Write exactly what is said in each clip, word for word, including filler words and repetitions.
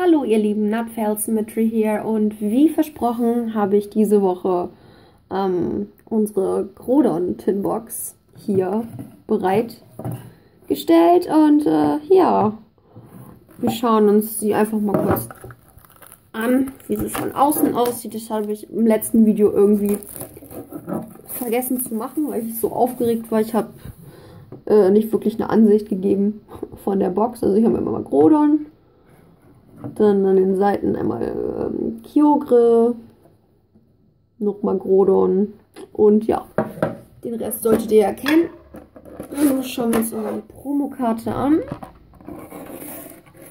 Hallo ihr lieben, Nat Fail Symmetry hier und wie versprochen habe ich diese Woche ähm, unsere Groudon-Tinbox hier bereitgestellt und äh, ja, wir schauen uns die einfach mal kurz an, wie sie von außen aussieht. Das habe ich im letzten Video irgendwie vergessen zu machen, weil ich so aufgeregt war. Ich habe äh, nicht wirklich eine Ansicht gegeben von der Box. Also ich habe immer mal Groudon. Dann an den Seiten einmal ähm, Kyogre, nochmal Groudon und ja, den Rest solltet ihr ja kennen. Dann schauen wir uns unsere Promokarte an.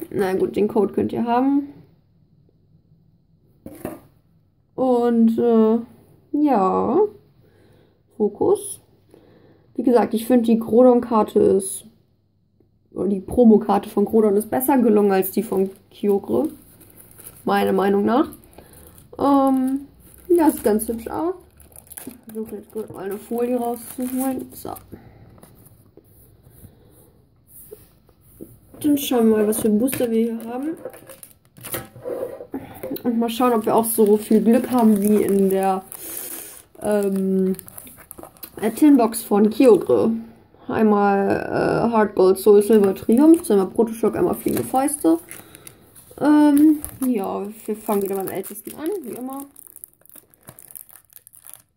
Na gut, den Code könnt ihr haben. Und äh, ja, Fokus. Wie gesagt, ich finde die Groudon-Karte ist... Die Promokarte von Groudon ist besser gelungen als die von Kyogre. Meiner Meinung nach. Ähm, ja, sieht ganz hübsch aus. Ich versuche jetzt gerade mal eine Folie rauszuholen. So. Dann schauen wir mal, was für Booster wir hier haben. Und mal schauen, ob wir auch so viel Glück haben wie in der ähm, Tinbox von Kyogre. Einmal äh, Hard Gold Soul Silver Triumph, einmal Protoshock, einmal Fliegende Fäuste. Ähm, ja, wir fangen wieder beim Ältesten an, wie immer.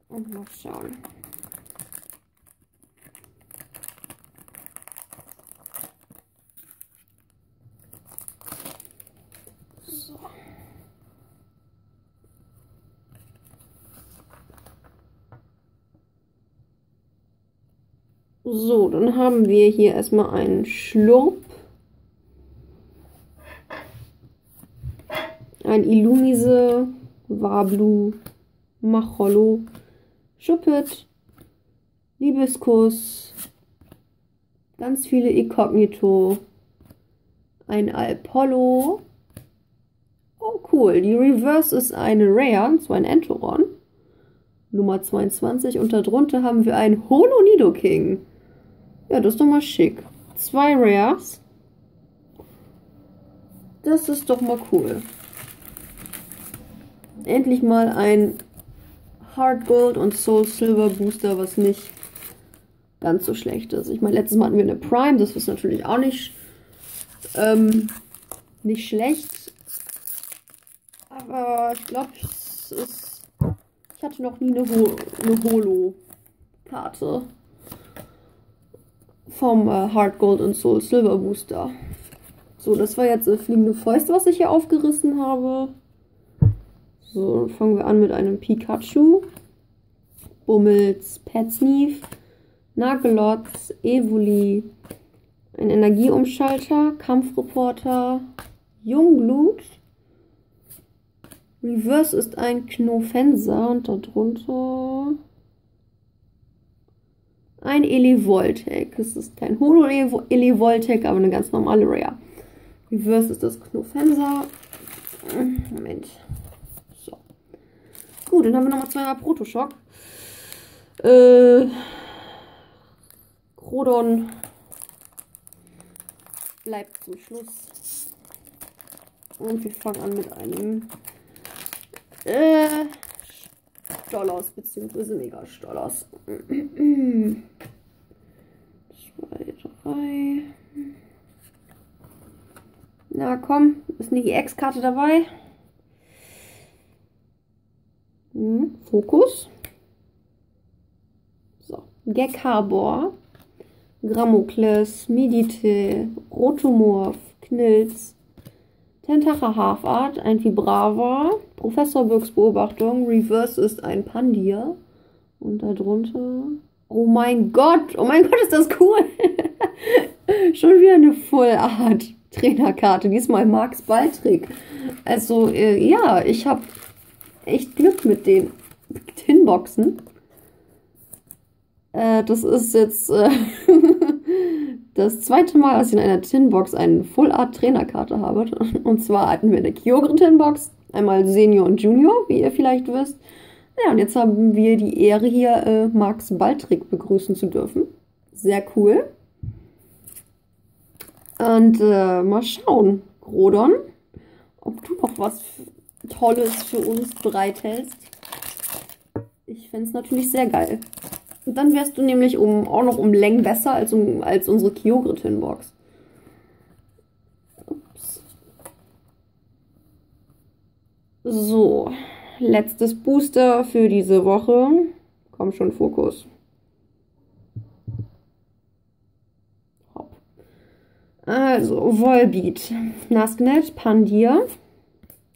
Und mal schauen. So. So, dann haben wir hier erstmal einen Schlurp, ein Illumise, Wablu, Macholo, Schuppet, Libiskus, ganz viele Inkognito, ein Apollo. Oh cool, die Reverse ist eine Rare, und zwar ein Entoron, Nummer zweiundzwanzig, und darunter haben wir einen Holo Nido King. Ja, das ist doch mal schick. Zwei Rares. Das ist doch mal cool. Endlich mal ein Hard Gold und Soul Silver Booster, was nicht ganz so schlecht ist. Ich meine, letztes Mal hatten wir eine Prime, das ist natürlich auch nicht, ähm, nicht schlecht. Aber ich glaube, es ist... Ich hatte noch nie eine, Ho eine Holo-Karte vom äh, Hard Gold und Soul Silver Booster. So, das war jetzt äh, Fliegende Fäuste, was ich hier aufgerissen habe. So, dann fangen wir an mit einem Pikachu. Bummelz, Petsneev, Nagelots, Evoli, ein Energieumschalter, Kampfreporter, Jungglut. Reverse ist ein Knofenser und darunter... ein Elevoltaik. Es ist kein Holo-Elevoltaik, aber eine ganz normale Rare. Reverse ist das Knofenser. Moment. So. Gut, dann haben wir nochmal zweimal Protoshock. Äh. Groudon bleibt zum Schluss. Und wir fangen an mit einem äh. Stoll aus, beziehungsweise Mega Stoll aus. Zwei, drei. Na komm, ist eine E X-Karte dabei. Hm, Fokus. So, Geckarbor, Grammokles, Medite, Rotomorph, Knilz, Tentacher Halfart, ein Vibrava, Professor Birks Beobachtung, Reverse ist ein Pandir. Und darunter... Oh mein Gott! Oh mein Gott, ist das cool! Schon wieder eine Full-Art-Trainerkarte. Diesmal Max Baldrick. Also, äh, ja, ich habe echt Glück mit den Tinboxen. Äh, das ist jetzt äh das zweite Mal, dass ich in einer Tinbox eine Full-Art-Trainerkarte habe. Und zwar hatten wir eine Kyogre-Tinbox. Einmal Senior und Junior, wie ihr vielleicht wisst. Ja, und jetzt haben wir die Ehre, hier äh, Max Baldrick begrüßen zu dürfen. Sehr cool. Und äh, mal schauen, Groudon, ob du noch was Tolles für uns bereithältst. Ich fände es natürlich sehr geil. Und dann wärst du nämlich um, auch noch um Längen besser als, um, als unsere Kyogre-Tinbox. Ups. So, letztes Booster für diese Woche. Komm schon, Fokus. Also, Volbeat, Nasknet, Pandir,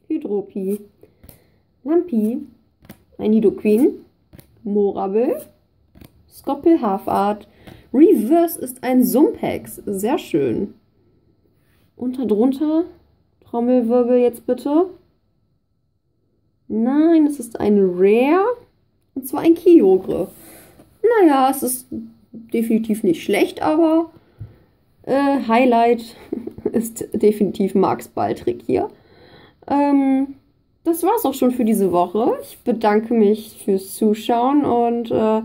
Hydropi, Lampi, ein Nido Queen, Morabel, Skoppel Halfart, Reverse ist ein Sumpex, sehr schön. Unter drunter, Trommelwirbel jetzt bitte. Nein, es ist ein Rare, und zwar ein Kyogre. Naja, es ist definitiv nicht schlecht, aber... Äh, Highlight ist definitiv Max Baldrick hier. Ähm, das war's auch schon für diese Woche. Ich bedanke mich fürs Zuschauen und äh,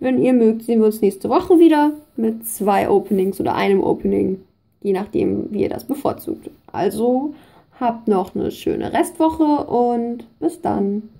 wenn ihr mögt, sehen wir uns nächste Woche wieder mit zwei Openings oder einem Opening, je nachdem, wie ihr das bevorzugt. Also habt noch eine schöne Restwoche und bis dann.